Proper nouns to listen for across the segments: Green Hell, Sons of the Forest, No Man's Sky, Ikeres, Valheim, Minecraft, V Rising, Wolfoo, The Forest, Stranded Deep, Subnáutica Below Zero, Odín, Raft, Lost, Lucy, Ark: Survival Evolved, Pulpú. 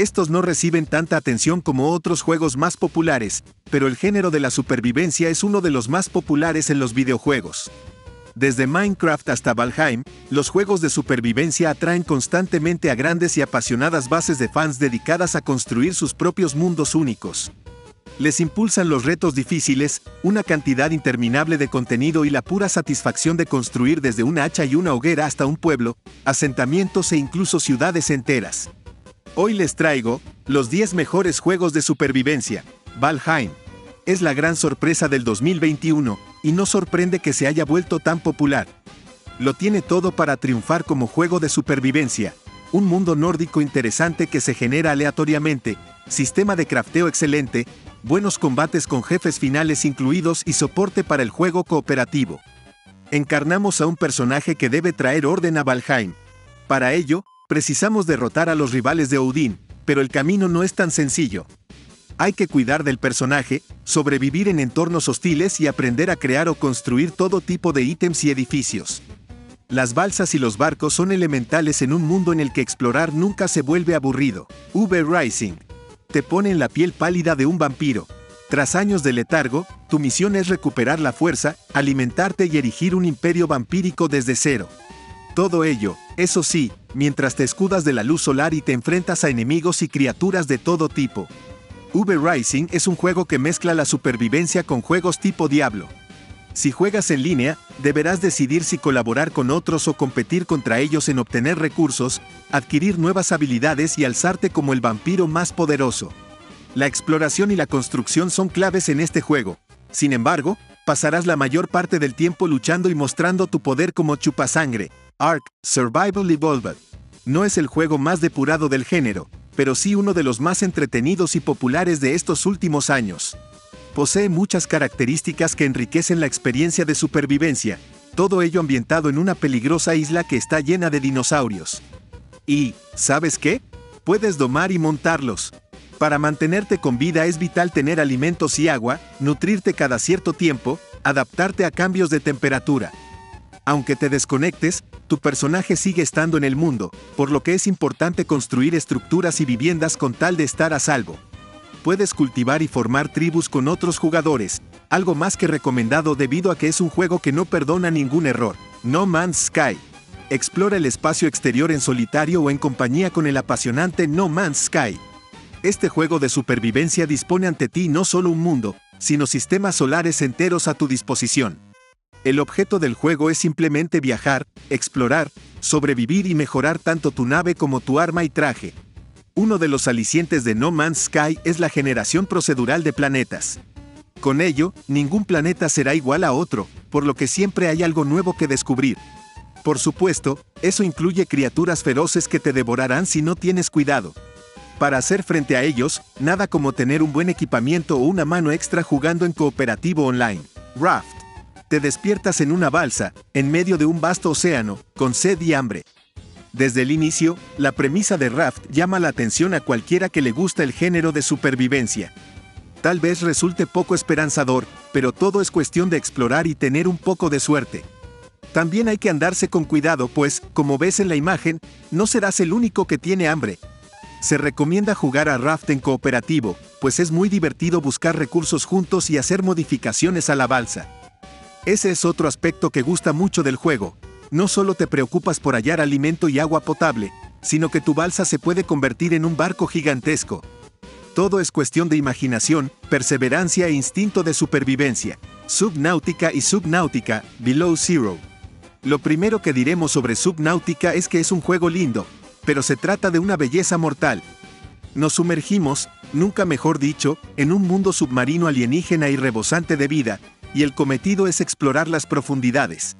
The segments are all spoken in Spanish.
Estos no reciben tanta atención como otros juegos más populares, pero el género de la supervivencia es uno de los más populares en los videojuegos. Desde Minecraft hasta Valheim, los juegos de supervivencia atraen constantemente a grandes y apasionadas bases de fans dedicadas a construir sus propios mundos únicos. Les impulsan los retos difíciles, una cantidad interminable de contenido y la pura satisfacción de construir desde una hacha y una hoguera hasta un pueblo, asentamientos e incluso ciudades enteras. Hoy les traigo los 10 mejores juegos de supervivencia. Valheim es la gran sorpresa del 2021, y no sorprende que se haya vuelto tan popular. Lo tiene todo para triunfar como juego de supervivencia. Un mundo nórdico interesante que se genera aleatoriamente, sistema de crafteo excelente, buenos combates con jefes finales incluidos y soporte para el juego cooperativo. Encarnamos a un personaje que debe traer orden a Valheim. Para ello, precisamos derrotar a los rivales de Odín, pero el camino no es tan sencillo. Hay que cuidar del personaje, sobrevivir en entornos hostiles y aprender a crear o construir todo tipo de ítems y edificios. Las balsas y los barcos son elementales en un mundo en el que explorar nunca se vuelve aburrido. V Rising te pone en la piel pálida de un vampiro. Tras años de letargo, tu misión es recuperar la fuerza, alimentarte y erigir un imperio vampírico desde cero. Todo ello, eso sí, mientras te escudas de la luz solar y te enfrentas a enemigos y criaturas de todo tipo. V Rising es un juego que mezcla la supervivencia con juegos tipo Diablo. Si juegas en línea, deberás decidir si colaborar con otros o competir contra ellos en obtener recursos, adquirir nuevas habilidades y alzarte como el vampiro más poderoso. La exploración y la construcción son claves en este juego. Sin embargo, pasarás la mayor parte del tiempo luchando y mostrando tu poder como chupasangre. Ark: Survival Evolved no es el juego más depurado del género, pero sí uno de los más entretenidos y populares de estos últimos años. Posee muchas características que enriquecen la experiencia de supervivencia, todo ello ambientado en una peligrosa isla que está llena de dinosaurios. Y, ¿sabes qué? Puedes domar y montarlos. Para mantenerte con vida es vital tener alimentos y agua, nutrirte cada cierto tiempo, adaptarte a cambios de temperatura. Aunque te desconectes, tu personaje sigue estando en el mundo, por lo que es importante construir estructuras y viviendas con tal de estar a salvo. Puedes cultivar y formar tribus con otros jugadores, algo más que recomendado debido a que es un juego que no perdona ningún error. No Man's Sky explora el espacio exterior en solitario o en compañía con el apasionante No Man's Sky. Este juego de supervivencia dispone ante ti no solo un mundo, sino sistemas solares enteros a tu disposición. El objeto del juego es simplemente viajar, explorar, sobrevivir y mejorar tanto tu nave como tu arma y traje. Uno de los alicientes de No Man's Sky es la generación procedural de planetas. Con ello, ningún planeta será igual a otro, por lo que siempre hay algo nuevo que descubrir. Por supuesto, eso incluye criaturas feroces que te devorarán si no tienes cuidado. Para hacer frente a ellos, nada como tener un buen equipamiento o una mano extra jugando en cooperativo online. Raft. Te despiertas en una balsa, en medio de un vasto océano, con sed y hambre. Desde el inicio, la premisa de Raft llama la atención a cualquiera que le gusta el género de supervivencia. Tal vez resulte poco esperanzador, pero todo es cuestión de explorar y tener un poco de suerte. También hay que andarse con cuidado pues, como ves en la imagen, no serás el único que tiene hambre. Se recomienda jugar a Raft en cooperativo, pues es muy divertido buscar recursos juntos y hacer modificaciones a la balsa. Ese es otro aspecto que gusta mucho del juego. No solo te preocupas por hallar alimento y agua potable, sino que tu balsa se puede convertir en un barco gigantesco. Todo es cuestión de imaginación, perseverancia e instinto de supervivencia. Subnáutica y Subnáutica Below Zero. Lo primero que diremos sobre Subnáutica es que es un juego lindo, pero se trata de una belleza mortal. Nos sumergimos, nunca mejor dicho, en un mundo submarino alienígena y rebosante de vida, y el cometido es explorar las profundidades.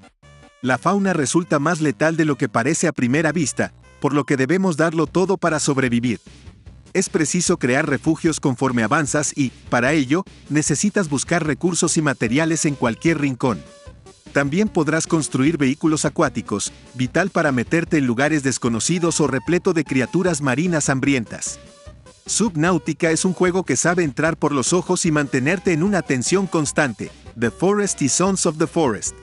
La fauna resulta más letal de lo que parece a primera vista, por lo que debemos darlo todo para sobrevivir. Es preciso crear refugios conforme avanzas y, para ello, necesitas buscar recursos y materiales en cualquier rincón. También podrás construir vehículos acuáticos, vital para meterte en lugares desconocidos o repleto de criaturas marinas hambrientas. Subnáutica es un juego que sabe entrar por los ojos y mantenerte en una tensión constante. The Forest y Sons of the Forest.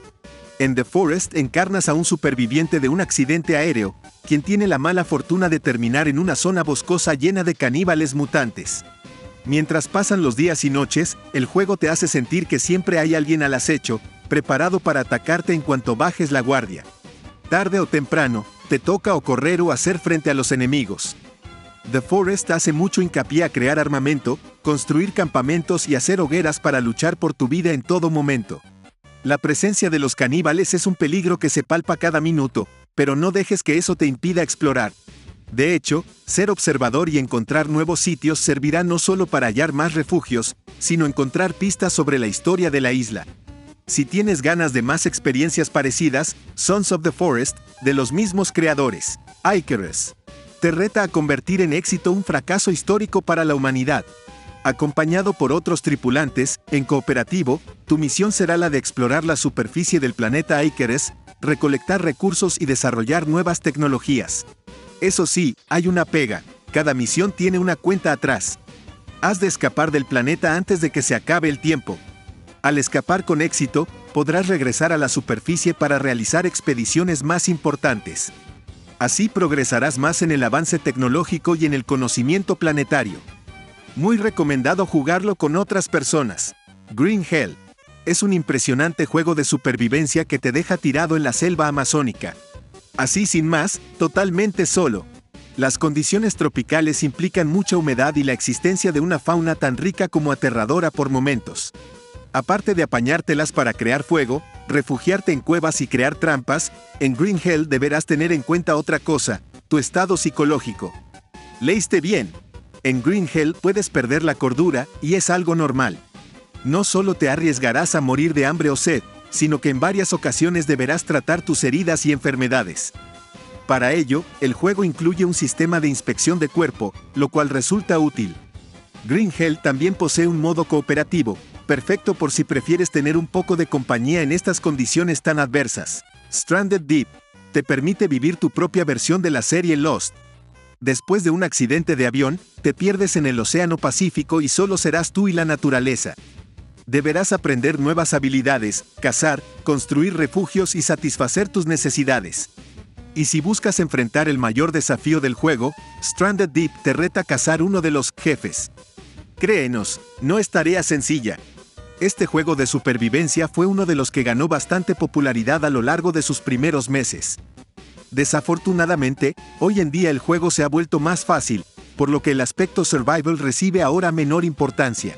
En The Forest encarnas a un superviviente de un accidente aéreo, quien tiene la mala fortuna de terminar en una zona boscosa llena de caníbales mutantes. Mientras pasan los días y noches, el juego te hace sentir que siempre hay alguien al acecho, preparado para atacarte en cuanto bajes la guardia. Tarde o temprano, te toca o correr o hacer frente a los enemigos. The Forest hace mucho hincapié a crear armamento, construir campamentos y hacer hogueras para luchar por tu vida en todo momento. La presencia de los caníbales es un peligro que se palpa cada minuto, pero no dejes que eso te impida explorar. De hecho, ser observador y encontrar nuevos sitios servirá no solo para hallar más refugios, sino encontrar pistas sobre la historia de la isla. Si tienes ganas de más experiencias parecidas, Sons of the Forest, de los mismos creadores, Ikeres, te reta a convertir en éxito un fracaso histórico para la humanidad. Acompañado por otros tripulantes, en cooperativo, tu misión será la de explorar la superficie del planeta Ikeres, recolectar recursos y desarrollar nuevas tecnologías. Eso sí, hay una pega, cada misión tiene una cuenta atrás. Has de escapar del planeta antes de que se acabe el tiempo. Al escapar con éxito, podrás regresar a la superficie para realizar expediciones más importantes. Así progresarás más en el avance tecnológico y en el conocimiento planetario. Muy recomendado jugarlo con otras personas. Green Hell es un impresionante juego de supervivencia que te deja tirado en la selva amazónica. Así sin más, totalmente solo. Las condiciones tropicales implican mucha humedad y la existencia de una fauna tan rica como aterradora por momentos. Aparte de apañártelas para crear fuego, refugiarte en cuevas y crear trampas, en Green Hell deberás tener en cuenta otra cosa, tu estado psicológico. ¿Leíste bien? En Green Hell puedes perder la cordura, y es algo normal. No solo te arriesgarás a morir de hambre o sed, sino que en varias ocasiones deberás tratar tus heridas y enfermedades. Para ello, el juego incluye un sistema de inspección de cuerpo, lo cual resulta útil. Green Hell también posee un modo cooperativo, perfecto por si prefieres tener un poco de compañía en estas condiciones tan adversas. Stranded Deep te permite vivir tu propia versión de la serie Lost. Después de un accidente de avión, te pierdes en el Océano Pacífico y solo serás tú y la naturaleza. Deberás aprender nuevas habilidades, cazar, construir refugios y satisfacer tus necesidades. Y si buscas enfrentar el mayor desafío del juego, Stranded Deep te reta a cazar uno de los jefes. Créenos, no es tarea sencilla. Este juego de supervivencia fue uno de los que ganó bastante popularidad a lo largo de sus primeros meses. Desafortunadamente, hoy en día el juego se ha vuelto más fácil, por lo que el aspecto survival recibe ahora menor importancia.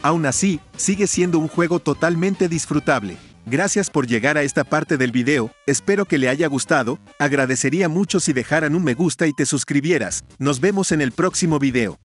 Aún así, sigue siendo un juego totalmente disfrutable. Gracias por llegar a esta parte del video, espero que le haya gustado, agradecería mucho si dejaran un me gusta y te suscribieras. Nos vemos en el próximo video.